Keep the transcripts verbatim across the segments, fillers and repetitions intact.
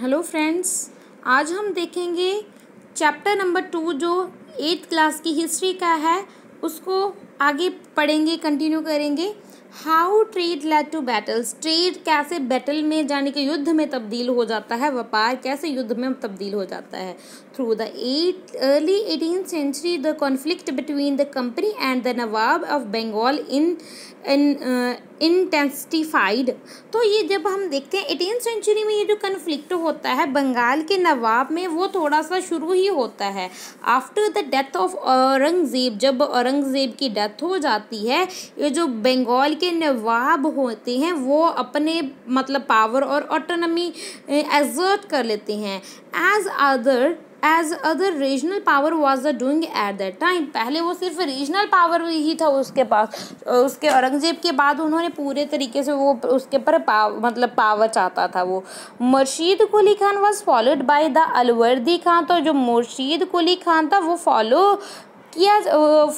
Hello friends, आज हम देखेंगे चैप्टर नंबर टू जो एट्थ क्लास की हिस्ट्री का है, उसको आगे पढ़ेंगे, कंटिन्यू करेंगे। How trade led to battles, trade कैसे बैटल में जाने के युद्ध में तब्दील हो जाता है, व्यापार कैसे युद्ध में तब्दील हो जाता है। Through the eight early eighteen century the conflict between the company and the Nawab of Bengal in intensified. तो ये जब हम देखते हैं एटीन सेंचुरी में ये जो कन्फ्लिक्ट होता है बंगाल के नवाब में, वो थोड़ा सा शुरू ही होता है after the death of Aurangzeb. जब औरंगज़ेब की डेथ हो जाती है, ये जो बंगाल के नवाब होते हैं वो अपने मतलब पावर और ऑटोनॉमी एजर्ट कर लेते हैं। As other as other regional power was doing at that time. पहले वो सिर्फ रीजनल पावर ही था उसके पास। उसके औरंगज़ेब के बाद उन्होंने पूरे तरीके से वो उसके पर पाव, मतलब पावर चाहता था वो। Murshid Quli Khan was followed by the Alivardi Khan. तो जो मुर्शीद कुली खान था वो फॉलो किया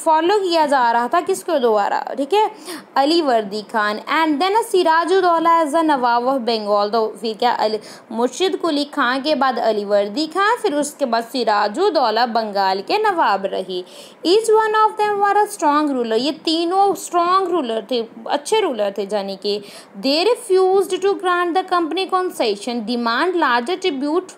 फॉलो किया जा रहा था किसके द्वारा, ठीक है, Alivardi Khan. And then Siraj ud-Daulah as the Nawab of Bengal. तो फिर क्या, मुर्शिद कुली खान के बाद अलीवर्दी खान, फिर उसके बाद सिराज उद-दौला बंगाल के नवाब रही। Each one of them were strong ruler. ये तीनों स्ट्रॉन्ग रूलर थे, अच्छे रूलर थे जाने के। They refused to grant the company concession, demand larger tribute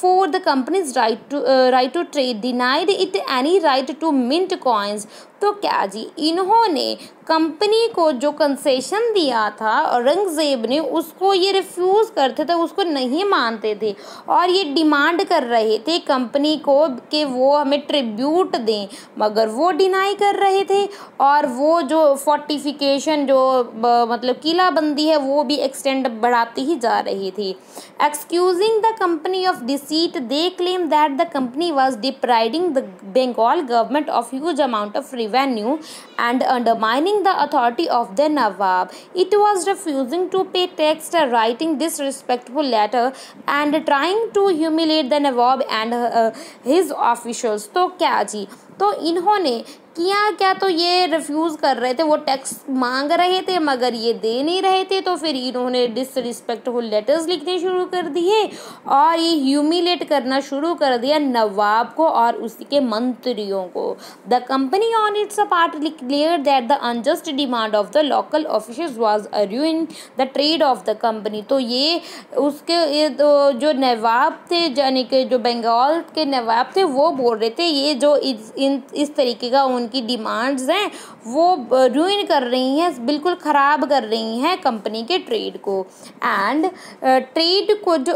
for the company's right to right to trade, denied it any right to mint coins. तो क्या जी, इन्होंने कंपनी को जो कंसेशन दिया था औरंगज़ेब ने, उसको ये रिफ्यूज़ करते थे, उसको नहीं मानते थे और ये डिमांड कर रहे थे कंपनी को कि वो हमें ट्रिब्यूट दें, मगर वो डिनाई कर रहे थे। और वो जो फोर्टिफिकेशन जो मतलब किलाबंदी है वो भी एक्सटेंड बढ़ाती ही जा रही थी। Excusing the company of deceit, they claim that the company was depriving the Bengal government of huge amount of revenue and undermining the authority of the Nawab. It was refusing to pay tax, writing disrespectful letter and trying to humiliate the Nawab and uh, his officials. तो क्या जी, तो इन्होंने किया क्या, तो ये refuse कर रहे थे, वो टैक्स मांग रहे थे मगर ये दे नहीं रहे थे। तो फिर इन्होंने डिसरिस्पेक्टफुल लेटर्स लिखने शुरू कर दिए और ये ह्यूमिलेट करना शुरू कर दिया नवाब को और उसके मंत्रियों को। The company on its part declare that the unjust demand of the local officers was ruining the trade of the company. तो ये उसके ये तो जो नवाब थे यानी कि जो बंगाल के नवाब थे वो बोल रहे थे ये जो इस, इन, इस तरीके का उनकी डिमांड्स हैं वो रूइन कर रही हैं, बिल्कुल ख़राब कर रही हैं कंपनी के ट्रेड को। And trade could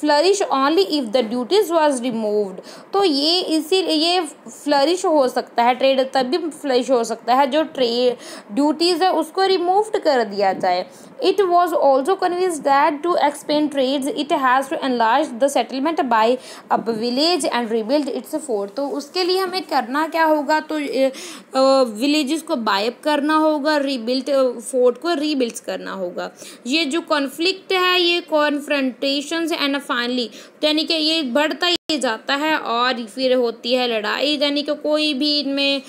flourish only if the duties was removed. तो ये इसीलिए ये फ्लरिश हो सकता है, ट्रेड तभी फ्लरिश हो सकता है जो ट्रेड ड्यूटीज़ है उसको रिमूव्ड कर दिया जाए। It was also convinced that to expand trades it has to enlarge the settlement buy up village and rebuild its fort. तो उसके लिए हमें करना क्या होगा, तो विलेजेस को बाइप करना होगा, रीबिल्ट फोर्ट को रीबिल्ड करना होगा। ये जो कॉन्फ्लिक्ट है ये कॉन्फ्रंटेशंस एंड फाइनली यानी कि ये बढ़ता ही जाता है और फिर होती है लड़ाई, यानी कि कोई भी इनमें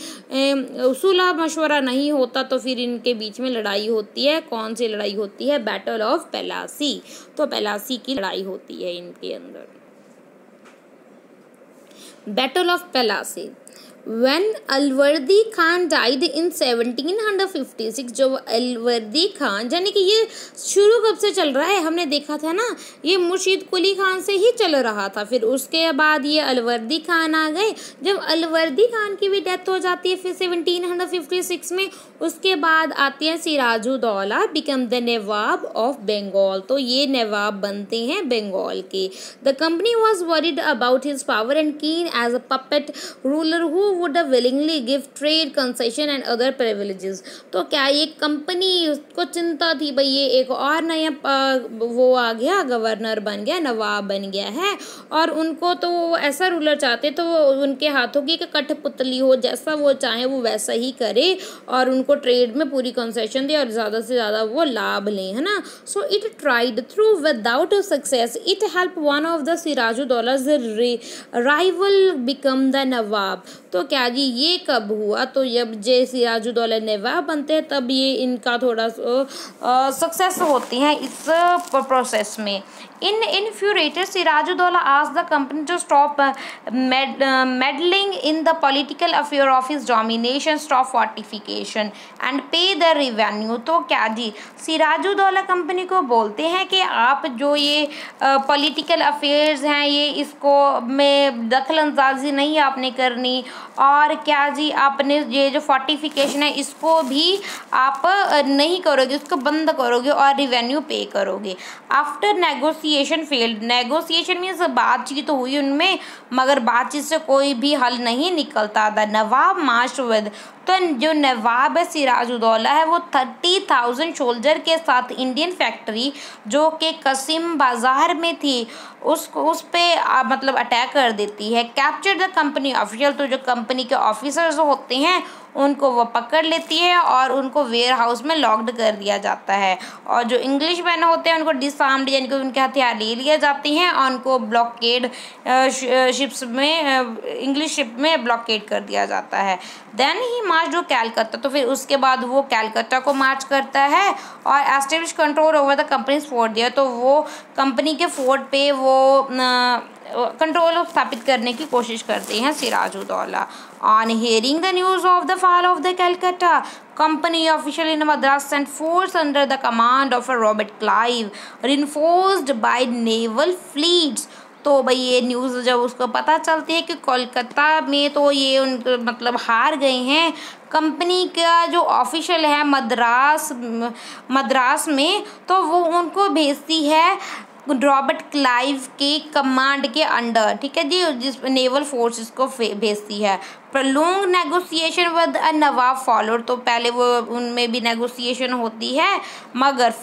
सुलह मशवरा नहीं होता। तो फिर इनके बीच में लड़ाई होती है। कौन सी लड़ाई होती है, बैटल ऑफ प्लासी। तो प्लासी की लड़ाई होती है इनके अंदर, battle of Plassey. When Alivardi Khan died in seventeen fifty six, जो अलवर्दी खान यानी कि ये शुरू कब से चल रहा है, हमने देखा था ना ये मुर्शीद कुली खान से ही चल रहा था, फिर उसके बाद ये अलवर्दी खान आ गए। जब अलवर्दी खान की भी डेथ हो जाती है फिर सेवनटीन फिफ्टी सिक्स में, उसके बाद आती है Siraj ud-Daulah become the Nawab of Bengal. तो ये नवाब बनते हैं बंगाल के। The company was worried about his power and keen as a puppet ruler who would willingly give trade concession and other privileges। तो क्या ये कंपनी को चिंता थी भाई ये एक और नया वो आ गया, गवर्नर बन गया, नवाब बन गया है, और उनको तो ऐसा रूलर चाहते तो उनके हाथों की कठपुतली हो, जैसा वो चाहे वो वैसा ही करे और उनको ट्रेड में पूरी कंसेशन दे और ज़्यादा से ज़्यादा वो लाभ लें, है ना। So it tried through without success, it help one of the Siraj ud-Daulah rival become the nawab. तो क्या जी, ये कब हुआ, तो जब जय सिराज उद-दौला नवाब बनते हैं तब ये इनका थोड़ा सक्सेस होती है इस प्रोसेस में। An infuriated Sirajuddaula asked the company to stop meddling in the political affair of his domination, stop fortification and pay the revenue। तो क्या जी, सिराजुद्दौला कंपनी को बोलते हैं कि आप जो ये पॉलिटिकल अफेयर्स हैं ये इसको में दखल अंदाजी नहीं आपने करनी, और क्या जी आपने ये जो फोर्टिफिकेशन है इसको भी आप नहीं करोगे, इसको बंद करोगे और रिवेन्यू पे करोगे। After negotiation failed, negotiation means बातचीत तो हुई उनमें मगर बातचीत से कोई भी हल नहीं निकलता था। नवाब मार्च विद, तो जो नवाब सिराजुद्दौला है वो थर्टी थाउजेंड सोल्जर के साथ इंडियन फैक्ट्री जो कि कसिम बाजार में थी उसको उस पर मतलब अटैक कर देती है। कैप्चर द कंपनी ऑफिशियल, तो जो कंपनी के ऑफिसर्स होते हैं उनको वो पकड़ लेती है और उनको वेयर हाउस में लॉक्ड कर दिया जाता है, और जो इंग्लिश मैन होते हैं उनको डिसआर्म्ड यानी कि उनके हथियार ले लिए जाते हैं और उनको ब्लॉकेड शिप्स में इंग्लिश शिप में ब्लॉकेड कर दिया जाता है। देन ही मार्च जो कैलकत्ता, तो फिर उसके बाद वो कैलकत्ता को मार्च करता है और establish control over the company's fort दिया, तो वो कंपनी के फोर्ट पे वो कंट्रोल स्थापित करने की कोशिश करते हैं Sirajuddaula. On hearing the news of the fall of the Calcutta, company official in Madras sent force under the command of Robert Clive reinforced by naval fleets. तो भाई ये न्यूज़ जब उसको पता चलती है कि कोलकाता में तो ये उन मतलब हार गए हैं, कंपनी का जो ऑफिशियल है मद्रास मद्रास में तो वो उनको भेजती है रॉबर्ट क्लाइव के कमांड के अंडर, ठीक है जी, जिस नेवल फोर्सेस को भेजती है। Prolong negotiation with a nawab followed, तो पहले वो उनमें भी नेगोशिएशन होती है मगर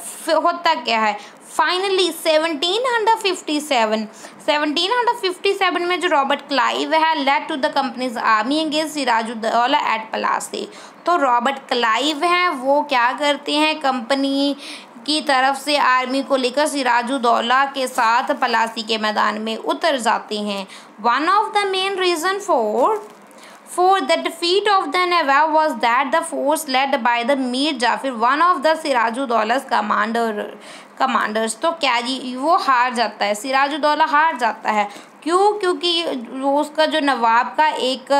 होता क्या है, finally seventeen fifty seven seventeen fifty seven में जो रॉबर्ट क्लाइव है led to the company's army against Sirajuddaula at Plassey, तो रॉबर्ट क्लाइव हैं वो क्या करते हैं कंपनी की तरफ से आर्मी को लेकर सिराजुद्दौला के साथ प्लासी के मैदान में उतर जाते हैं। One of the main reason for for the defeat of the nawab was that the force led by the Mir Jafar one of the Sirajuddaula's commander commanders, तो क्या जी वो हार जाता है, सिराजुद्दौला हार जाता है। क्यों? क्योंकि वो उसका जो नवाब का एक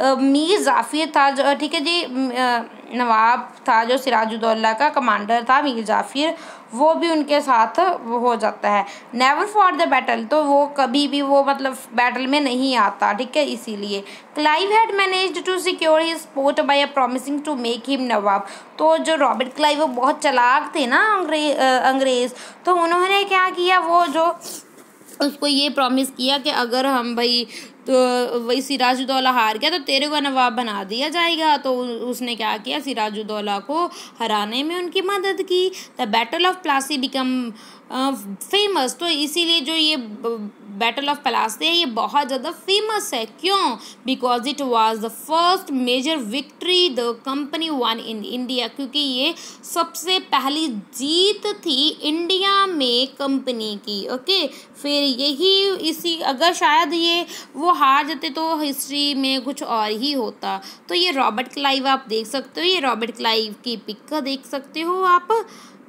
आ, मीर जाफर था जो, ठीक है जी, नवाब था जो सिराजुद्दौला का कमांडर था मीर जाफर, वो भी उनके साथ हो जाता है। नेवर फॉर द बैटल, तो वो कभी भी वो मतलब बैटल में नहीं आता, ठीक है, इसीलिए। Clive had managed to secure his post by promising to make him nawab, तो जो रॉबर्ट क्लाइव वो बहुत चालाक थे ना अंग्रेज अंग्रेज़ तो उन्होंने क्या किया, वो जो उसको ये प्रॉमिस किया कि अगर हम भाई तो वही सिराजुद्दौला हार गया तो तेरे को नवाब बना दिया जाएगा, तो उसने क्या किया सिराजुद्दौला को हराने में उनकी मदद की। The battle of Plassey become famous, तो इसीलिए जो ये बैटल ऑफ प्लासी है ये बहुत ज़्यादा फेमस है। क्यों? Because it was the first major victory the company won in India, क्योंकि ये सबसे पहली जीत थी इंडिया में कंपनी की। ओके, फिर यही इसी अगर शायद ये वो हार जाते तो हिस्ट्री में कुछ और ही होता। तो ये रॉबर्ट क्लाइव आप देख सकते हो, ये रॉबर्ट क्लाइव की पिक देख सकते हो आप।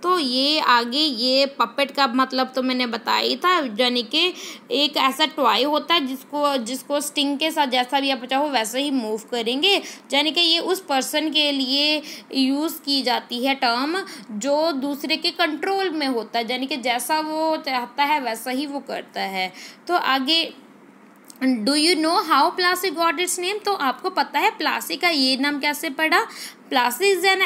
तो ये आगे ये पपेट का मतलब तो मैंने बताया था, यानी कि एक ऐसा टॉय होता है जिसको जिसको स्टिंग के साथ जैसा भी आप चाहो वैसे ही मूव करेंगे, यानी कि ये उस पर्सन के लिए यूज़ की जाती है टर्म जो दूसरे के कंट्रोल में होता है, यानी कि जैसा वो चाहता है वैसा ही वो करता है। तो आगे, do you know how Plassey got its name, तो आपको पता है प्लासी का ये नाम कैसे पड़ा। Plassey is an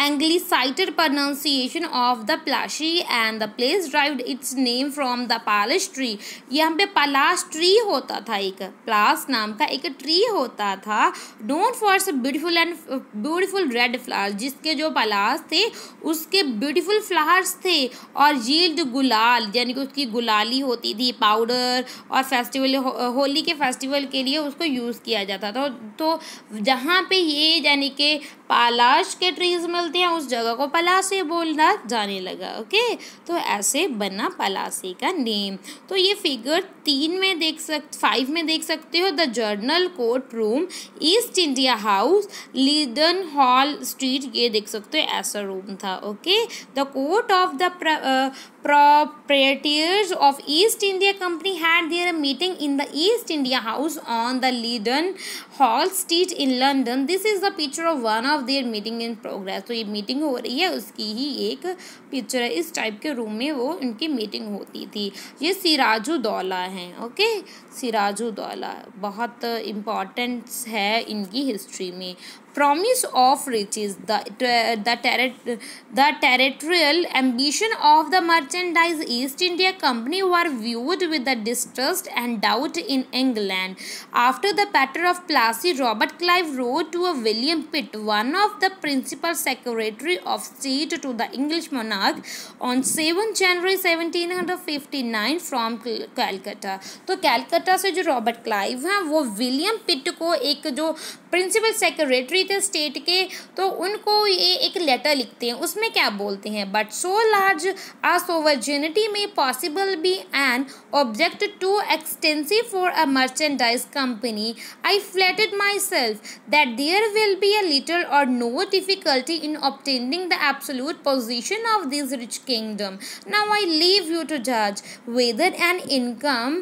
anglicised pronunciation of the Plassey and the place derived its name from the palash tree. यहाँ पे पालास ट्री होता था, एक प्लास नाम का एक ट्री होता था, known for beautiful and beautiful red flowers, जिसके जो पालास थे उसके ब्यूटीफुल फ्लावर्स थे और यील्ड गुलाल, यानी कि उसकी गुलाली होती थी, पाउडर और फेस्टिवल हो, होली के फेस्टिवल के लिए उसको यूज़ किया जाता था। तो जहाँ पे ये यानी कि पालाश के ट्रीज मिलते हैं उस जगह को पलासी बोलना जाने लगा। ओके, तो ऐसे बना पलासी का नेम। तो ये फिगर तीन में देख सकते फाइव में देख सकते हो, the general court room East India House Leadenhall street, ये देख सकते हो ऐसा रूम था। Okay, the court of the proprietors of East India Company had their meeting in the East India House on the Ledenhall Street in London. This is the picture of one of their meeting in progress. तो ये meeting हो रही है उसकी ही एक picture है. इस type के room में वो उनकी meeting होती थी. ये सिराज उद-दौला हैं. ओके, सिराज उद-दौला बहुत importance है इनकी history में. Promise of riches, the the terri the territorial ambition of the merchandise East India Company were viewed with the distrust and doubt in England. After the Battle of Plassey, Robert Clive wrote to William Pitt, one of the principal secretary of state to the English monarch, on seventh January seventeen fifty-nine from Calcutta. तो कैलकाटा से जो Robert Clive हैं वो William पिट को एक जो principal secretary state के तो उनको ये एक लेटर लिखते हैं. उसमें क्या बोलते हैं, but so large a sovereignty में possible be an object to extensive for a merchandise company. I flattered myself that there will be a little or no difficulty in obtaining the absolute position of this rich kingdom. Now I leave you to जज whether an income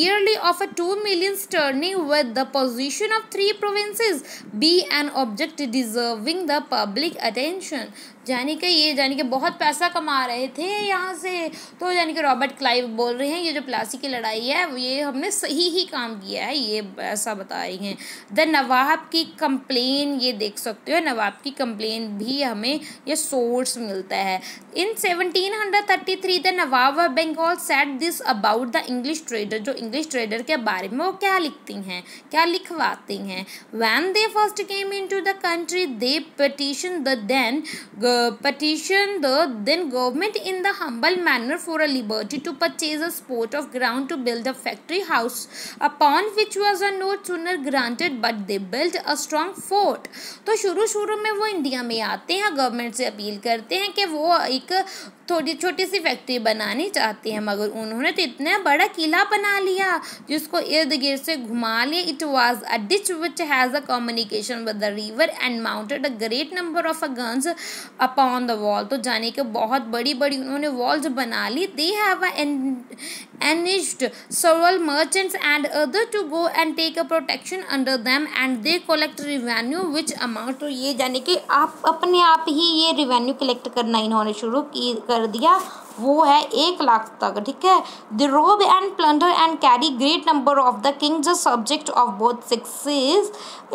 yearly of a two million turning with the position of three provinces be an object deserving the public attention. यानी कि ये यानी कि बहुत पैसा कमा रहे थे यहाँ से, तो यानी कि रॉबर्ट क्लाइव बोल रहे हैं ये जो प्लासी की लड़ाई है ये हमने सही ही काम किया है, ये ऐसा बता रही हैं. द नवाब की कंप्लेन, ये देख सकते हो नवाब की कंप्लेन भी हमें ये सोर्स मिलता है. In seventeen thirty three the Nawab of Bengal said this about the English trader. जो इंग्लिश ट्रेडर के बारे में वो क्या लिखती हैं, क्या लिखवाती हैं, when they first came in to the country they petition the then petition the then government in the humble manner for a liberty to purchase a spot of ground to build a factory house, upon which was no sooner granted but they built a strong fort. तो शुरू शुरू में वो India में आते हैं, government से appeal करते हैं कि वो एक थोड़ी छोटी सी फैक्ट्री बनानी चाहते हैं, मगर उन्होंने तो इतना बड़ा किला बना लिया जिसको इर्द गिर्द से घुमा लिया. It was a ditch which has a communication with the river and mounted a great number of guns upon the wall. तो जाने के बहुत बड़ी बड़ी उन्होंने वॉल्स बना ली. They have engaged several merchants and other to go and take a protection under them and they collect revenue which amount. तो ये जाने कि आप अपने आप ही ये रिवेन्यू कलेक्ट करना इन्होंने शुरू की कर दिया, वो है एक लाख तक. ठीक है, the rob and plunder and carry great number of the king's subject of both sexes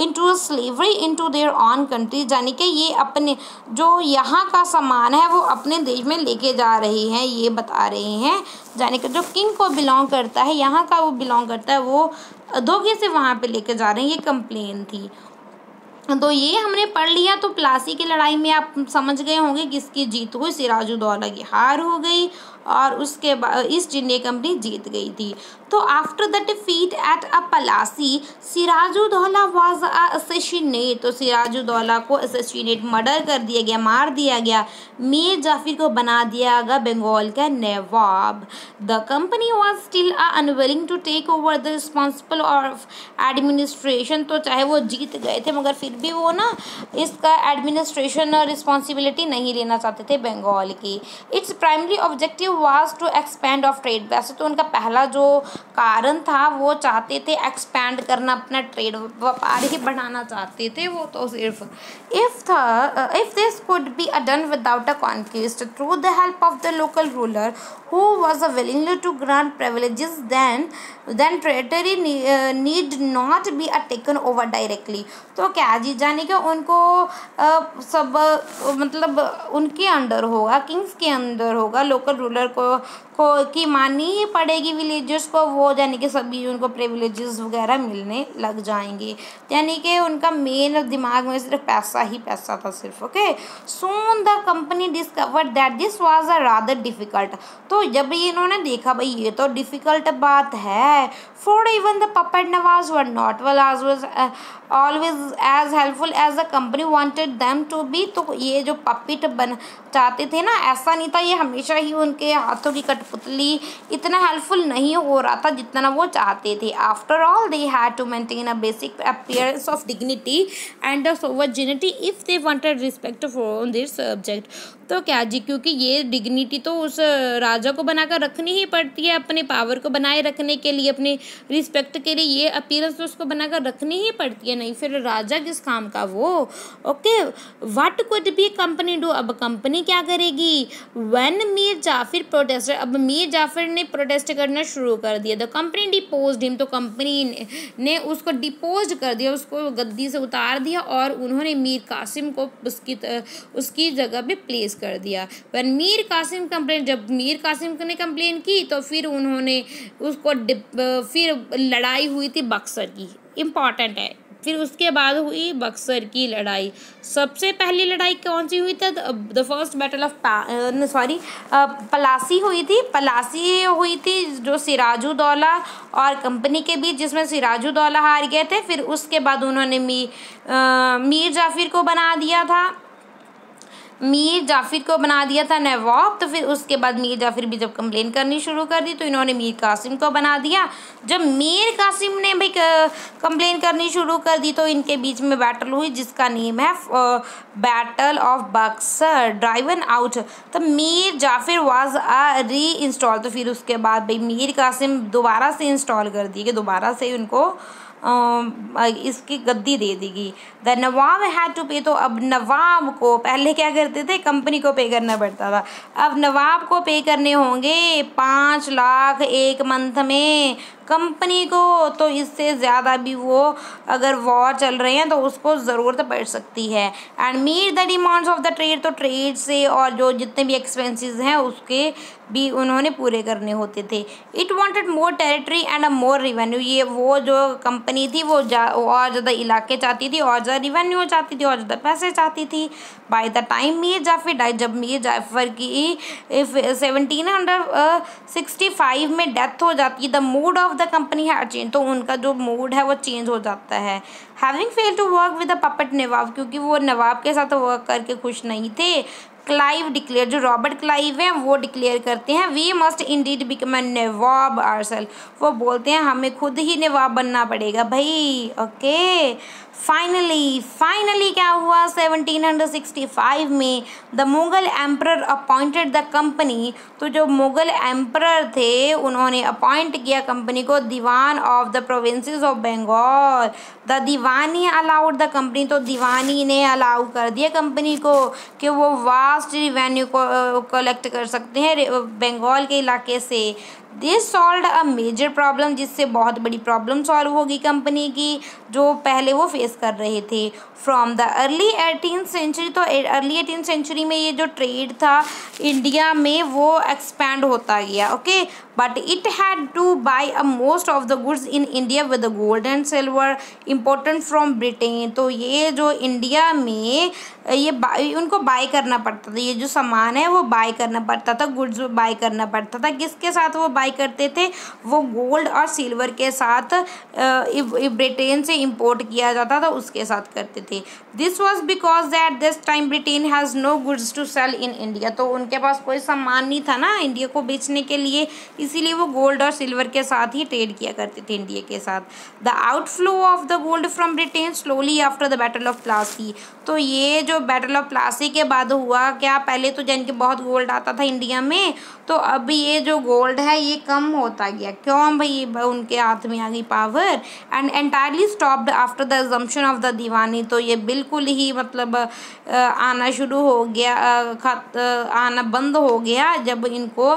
into slavery into their own country. यानी कि ये अपने जो यहाँ का सामान है वो अपने देश में लेके जा रहे हैं, ये बता रहे हैं. यानी कि जो किंग को बिलोंग करता है यहाँ का वो बिलोंग करता है, वो धोखे से वहाँ पे लेके जा रहे हैं, ये कंप्लेन थी. तो ये हमने पढ़ लिया. तो प्लासी की लड़ाई में आप समझ गए होंगे किसकी जीत हुई, सिराज उद-दौला की हार हो गई और उसके बाद ईस्ट इंडिया कंपनी जीत गई थी. तो after the defeat at a Plassey Siraj ud-Daulah was assassinate. तो सिराज उद-दौला को असैसिनेट मर्डर कर दिया गया, मार दिया गया. मीर जाफर को बना दिया गया बंगाल का नवाब. The company was still unwilling to take over the responsible of administration. तो चाहे वो जीत गए थे मगर फिर भी वो ना इसका एडमिनिस्ट्रेशन और रिस्पॉन्सिबिलिटी नहीं लेना चाहते थे बंगाल की. Its primary objective was to expand of trade. वैसे तो उनका पहला जो कारण था वो चाहते थे एक्सपैंड करना, अपना ट्रेड व्यापार ही बढ़ाना चाहते थे वो. तो सिर्फ इफ था if this could be done without a conquest through the help of the local ruler who was willing to grant privileges then then territory need not be taken over directly. तो क्या जी जाने का उनको uh, सब uh, मतलब उनके under होगा, Kings के अंडर होगा, लोकल रूलर को को की माननी ही पड़ेगी विलेजर्स को. वो यानी कि सभी उनको प्रिविलेजेस वगैरह मिलने लग जाएंगे. यानी कि उनका मेन दिमाग में सिर्फ पैसा ही पैसा था सिर्फ. Okay, soon the company discovered that this was a rather difficult. तो जब ये इन्होंने देखा भाई ये तो डिफिकल्ट बात है. For even the puppet nawabs were not well as was always as helpful as the company wanted them to be. तो ये जो पपिट बन चाहते थे ना, ऐसा नहीं था ये हमेशा ही उनके हाथों की कठपुतली इतना हेल्पफुल नहीं हो रहा था जितना वो चाहते थे। After all they had to maintain a basic appearance of dignity and sovereignty if they wanted respect for their subject. तो क्या जी, क्योंकि ये डिग्निटी तो उस राजा को बनाकर रखनी ही पड़ती है अपने पावर को बनाए रखने के लिए, अपने रिस्पेक्ट के लिए, ये अपीयरेंस तो उसको बनाकर रखनी ही पड़ती है, नहीं फिर राजा किस काम का वो। Okay, what could be company do, अब कंपनी क्या करेगी। व्हेन मीर जाफर प्रोटेस्ट, अब मीर जाफर ने प्रोटेस्ट करना शुरू कर दिया। द कंपनी डिपोज्ड हिम, तो कंपनी ने उसको डिपोज कर दिया, उसको गद्दी से उतार दिया और उन्होंने मीर कासिम को उसकी उसकी जगह पे प्लेस कर दिया। व्हेन मीर कासिम कंप्लेन, जब मीर कासिम ने कंप्लेन की तो फिर उन्होंने उसको फिर लड़ाई हुई थी बक्सर की, इम्पॉर्टेंट है। फिर उसके बाद हुई बक्सर की लड़ाई। सबसे पहली लड़ाई कौन सी हुई थी, the first battle of sorry Plassey हुई थी। पलासी हुई थी जो सिराज उद-दौला और कंपनी के बीच, जिसमें सिराज उद-दौला हार गए थे। फिर उसके बाद उन्होंने मी, आ, मीर जाफिर को बना दिया था मीर जाफिर को बना दिया था नवाब। तो फिर उसके बाद मीर जाफिर भी जब कंप्लेन करनी शुरू कर दी तो इन्होंने मीर कासिम को बना दिया। जब मीर कासिम ने भी कंप्लेन करनी शुरू कर दी तो इनके बीच में बैटल हुई जिसका नेम है battle of Buxar driven out. तो मीर जाफिर वाज आ री इंस्टॉल, तो फिर उसके बाद भाई मीर कासिम दोबारा से इंस्टॉल कर दी कि दोबारा से उनको इसकी गद्दी दे देगी। द नवाब हैड टू पे, तो अब नवाब को, पहले क्या करते थे कंपनी को पे करना पड़ता था, अब नवाब को पे करने होंगे पाँच लाख एक मंथ में कंपनी को। तो इससे ज़्यादा भी वो अगर वॉर चल रहे हैं तो उसको ज़रूरत पड़ सकती है। And meet the demands of the trade, तो ट्रेड से और जो जितने भी एक्सपेंसेस हैं उसके भी उन्होंने पूरे करने होते थे। It wanted more territory and a more revenue, ये वो जो कंपनी थी वो जा और ज़्यादा इलाके चाहती थी और ज़्यादा रिवेन्यू चाहती थी और ज़्यादा पैसे चाहती थी। By the time Mir Jafar died, जब मीर जाफर की सेवनटीन हंड्रेड सिक्सटी फाइव में डेथ हो जाती, the mood of the company है चेंज, तो उनका जो मूड है वो चेंज हो जाता है। Having fail to work with a puppet nawab, क्योंकि वो नवाब के साथ वर्क करके खुश नहीं थे। क्लाइव डिक्लेयर, जो रॉबर्ट क्लाइव हैं वो डिक्लेयर करते हैं we must indeed become a nawab ourselves, वो बोलते हैं हमें खुद ही नवाब बनना पड़ेगा भाई। ओके, फाइनली फाइनली क्या हुआ, सेवनटीन हंड्रेड सिक्सटी फाइव में the Mughal emperor appointed the company, तो जो मुग़ल एम्परर थे उन्होंने अपॉइंट किया कंपनी को diwan of the provinces of Bengal. The diwani allowed the company, तो दीवानी ने अलाउ कर दिया कंपनी को कि वो वास्ट रिवेन्यू को कलेक्ट कर सकते हैं बंगाल के इलाके से। This solve a major problem, जिससे बहुत बड़ी प्रॉब्लम सॉल्व होगी कंपनी की जो पहले वो फेस कर रहे थे। From the early eighteen century, तो अर्ली एटीन सेंचुरी में ये जो ट्रेड था इंडिया में वो एक्सपैंड होता गया। Okay, but it had to buy a most of the goods in India with gold and silver important from Britain, तो ये जो इंडिया में ये बा, उनको बाय करना पड़ता था, ये जो सामान है वो बाय करना पड़ता था, गुड्स बाय करना पड़ता था। किसके साथ वो बाय करते थे, वो गोल्ड और सिल्वर के साथ ब्रिटेन से इंपोर्ट किया जाता था उसके साथ करते थे। This was because at this time Britain has no goods to sell in India, तो उनके पास कोई सामान नहीं था ना इंडिया को बेचने के लिए, इसीलिए वो गोल्ड और सिल्वर के साथ ही ट्रेड किया करते थे इंडिया के साथ। The outflow of the gold from Britain slowly after the battle of Plassey, तो ये जो बैटल ऑफ प्लासी के बाद हुआ क्या, पहले तो जिनके बहुत गोल्ड आता था इंडिया में तो अब ये जो गोल्ड है ये कम होता गया, क्यों भाई उनके हाथ में आ गई power. And entirely stopped after the exemption of the diwani, तो ये बिल्कुल ही मतलब आना शुरू हो गया, आना बंद हो गया जब इनको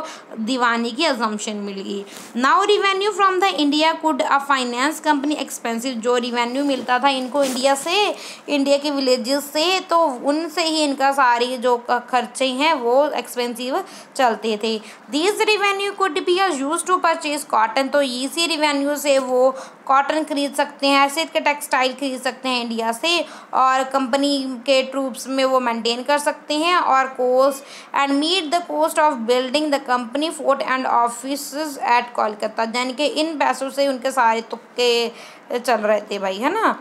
दीवानी की एग्जम्पशन मिल गई। Now revenue from the India could a finance company expensive, जो रिवेन्यू मिलता था इनको इंडिया से, इंडिया के विलेजेस से, तो उनसे ही इनका सारी जो खर्चे हैं वो एक्सपेंसिव चलते थे। This revenue could be use to purchase cotton, तो इसी रिवेन्यू से वो कॉटन खरीद सकते हैं, सिल्क के टेक्सटाइल खरीद सकते हैं इंडिया से, और कंपनी के ट्रूप्स में वो मेंटेन कर सकते हैं। और cost and meet the cost of building the company fort and offices at Kolkata, यानी कि इन पैसों से उनके सारे तुक्के चल रहे थे भाई, है ना।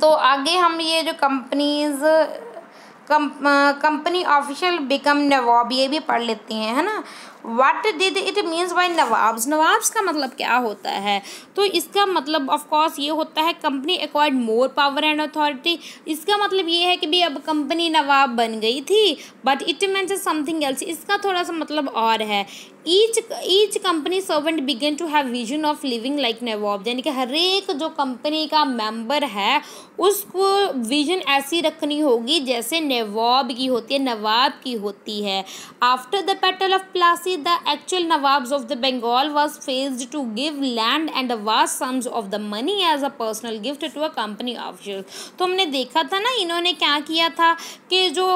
तो आगे हम ये जो companies company official become nawab, ये भी पढ़ लेती हैं, है ना। What did it means by nawabs, nawabs का मतलब क्या होता है, तो इसका मतलब ऑफ कोर्स ये होता है company acquired more power and authority. इसका मतलब ये है कि भी अब कंपनी नवाब बन गई थी, but it means something else, इसका थोड़ा सा मतलब और है। Each each company servant began to have vision of living like nawab, यानी कि हर एक जो कंपनी का मेंबर है उसको विजन ऐसी रखनी होगी जैसे नवाब की होती है, नवाब की होती है। After the battle of Plassey the actual nawabs of the Bengal was faced to give land and vast sums of the money as a personal gift to a company official. तो हमने देखा था ना इन्होंने क्या किया था कि जो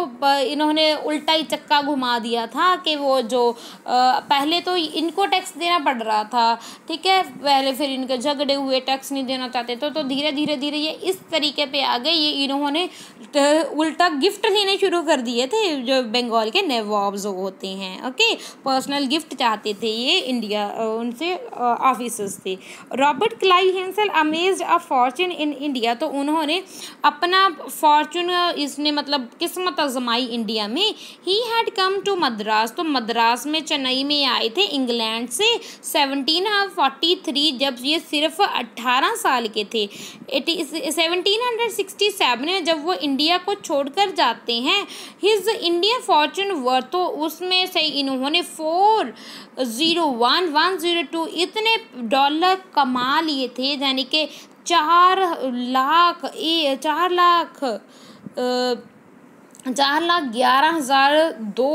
इन्होंने उल्टा ही चक्का घुमा दिया था कि वो जो आ, पहले तो इनको टैक्स देना पड़ रहा था, ठीक है, पहले फिर इनके झगड़े हुए, टैक्स नहीं देना चाहते, तो तो धीरे धीरे धीरे ये इस तरीके पे आ गए, ये इन्होंने उल्टा गिफ्ट लेने शुरू कर दिए थे जो बंगाल के नवाब्स होते हैं, ओके, पर्सनल गिफ्ट चाहते थे ये इंडिया, उनसे ऑफिसर्स थे। Robert Clive himself amazed a fortune in India, तो उन्होंने अपना फॉर्चून, इसने मतलब किस्मत आजमाई इंडिया में। He had come to Madras, तो मद्रास में, चेन्नई में आए थे इंग्लैंड से सेवनटीन फोर्टी थ्री, जब ये सिर्फ अठारह साल के थे। सेवनटीन सिक्सटी सेवन में जब वो इंडिया को छोड़कर जाते हैं, हिज इंडिया फॉर्चून वर, तो उसमें से इन्होंने four zero one one zero two इतने डॉलर कमा लिए थे, यानी कि चार लाख ए चार लाख आ, चार लाख ग्यारह हज़ार दो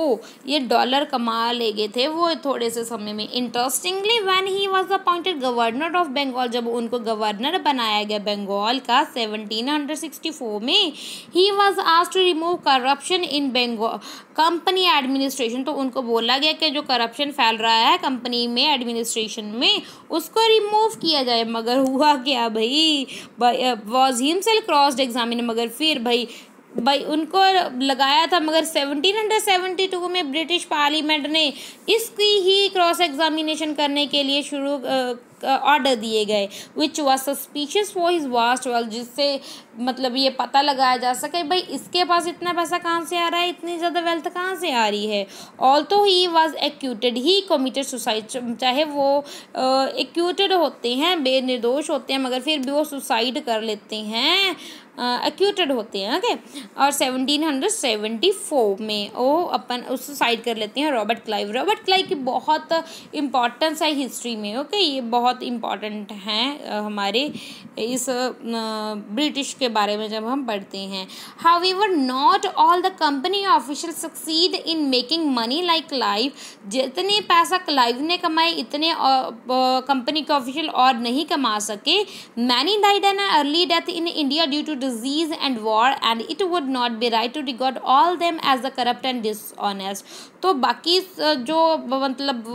ये डॉलर कमा ले गए थे वो थोड़े से समय में। Interestingly when he was appointed governor of Bengal, जब उनको गवर्नर बनाया गया बंगाल का सेवनटीन सिक्सटी फोर में, he was asked to remove corruption in Bengal company administration, तो उनको बोला गया कि जो करप्शन फैल रहा है कंपनी में, एडमिनिस्ट्रेशन में, उसको रिमूव किया जाए। मगर हुआ क्या भाई, वाज हिमसेल्फ क्रॉस्ड एग्जामिन, मगर फिर भाई भाई उनको लगाया था, मगर सेवनटीन सेवनटी टू में ब्रिटिश पार्लियामेंट ने इसकी ही क्रॉस एग्जामिनेशन करने के लिए शुरू ऑर्डर दिए गए, which was suspicious for his vast wealth, जिससे मतलब ये पता लगाया जा सके भाई इसके पास इतना पैसा कहाँ से आ रहा है, इतनी ज़्यादा वेल्थ कहाँ से आ रही है। Although he was acquitted he committed suicide, चाहे वो एक्यूटेड होते हैं, बेनिर्दोष होते हैं, मगर फिर भी वो सुसाइड कर लेते हैं, एक्यूटेड होते हैं, ओके, और सेवनटीन सेवनटी फोर में वो अपन उस सुसाइड कर लेते हैं रॉबर्ट क्लाइव। रॉबर्ट क्लाइव की बहुत इम्पॉर्टेंस है हिस्ट्री में, ओके, ये बहुत इम्पॉर्टेंट हैं हमारे इस ब्रिटिश के बारे में जब हम पढ़ते हैं। However not all the company official succeed in making money like Clive, जितने पैसा क्लाइव ने कमाए इतने कंपनी के ऑफिशियल और नहीं कमा सके। Many died an early death in India due to disease and war and it would not be right to record all them as a corrupt and dishonest, तो बाकी जो मतलब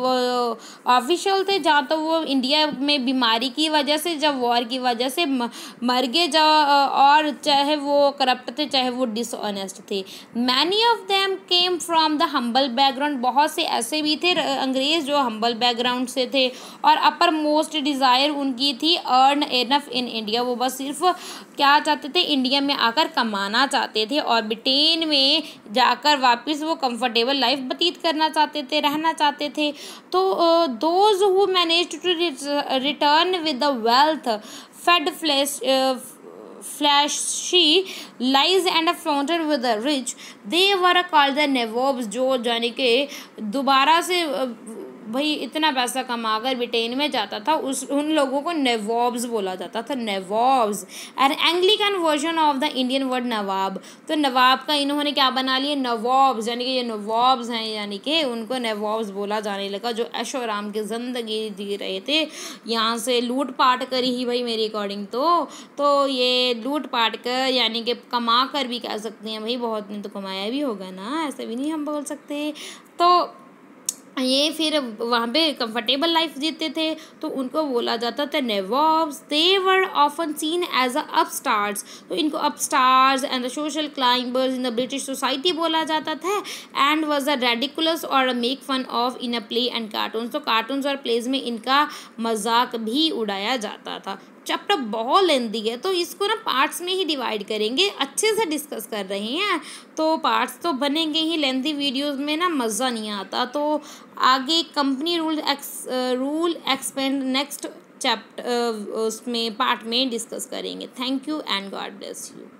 ऑफिशियल थे, जहाँ तो वो इंडिया में बीमारी की वजह से, जब वॉर की वजह से मर गए, जब और चाहे वो करप्ट थे चाहे वो डिसऑनेस्ट थे। Many of them came from the humble background, बहुत से ऐसे भी थे अंग्रेज जो हम्बल बैकग्राउंड से थे, और अपर मोस्ट डिज़ायर उनकी थी अर्न एनफ इन इंडिया, वो बस सिर्फ क्या चाहते थे, इंडिया में आकर कमाना चाहते थे और ब्रिटेन में जाकर वापस वो कंफर्टेबल लाइफ बतीत करना चाहते थे, रहना चाहते थे। तो those who managed to return with the wealth fed flesh uh, flashy lies and flaunted with the rich, they were called the nabobs, जो जाने के दोबारा से भाई इतना पैसा कमा कर ब्रिटेन में जाता था, उस उन लोगों को नवाब्स बोला जाता था, nawabs. And Anglican version of the Indian word nawab, तो नवाब का इन्होंने क्या बना लिए, नवाब्स, यानी कि ये नवाब्स हैं, यानी कि उनको नवाब्स बोला जाने लगा, जो ऐशो आराम की ज़िंदगी जी रहे थे, यहाँ से लूट पाट कर ही भाई मेरी अकॉर्डिंग तो तो ये लूट पाट कर यानी कि कमा कर भी कह सकते हैं भाई, बहुत ने तो कमाया भी होगा ना, ऐसे भी नहीं हम बोल सकते। तो ये फिर वहाँ पे कंफर्टेबल लाइफ जीते थे, तो उनको बोला जाता था nawabs. They were often seen as a upstarts, तो इनको upstarts and the social climbers in the British society बोला जाता था। एंड वाज अ रेडिकुलस और make fun of in a play and cartoons, तो कार्टून्स और प्लेज में इनका मजाक भी उड़ाया जाता था। चैप्टर बहुत लेंथी है, तो इसको ना पार्ट्स में ही डिवाइड करेंगे, अच्छे से डिस्कस कर रहे हैं तो पार्ट्स तो बनेंगे ही। लेंथी वीडियोस में ना मज़ा नहीं आता। तो आगे company rule ex rule expand next chapter उसमें पार्ट में डिस्कस करेंगे। Thank you and God bless you.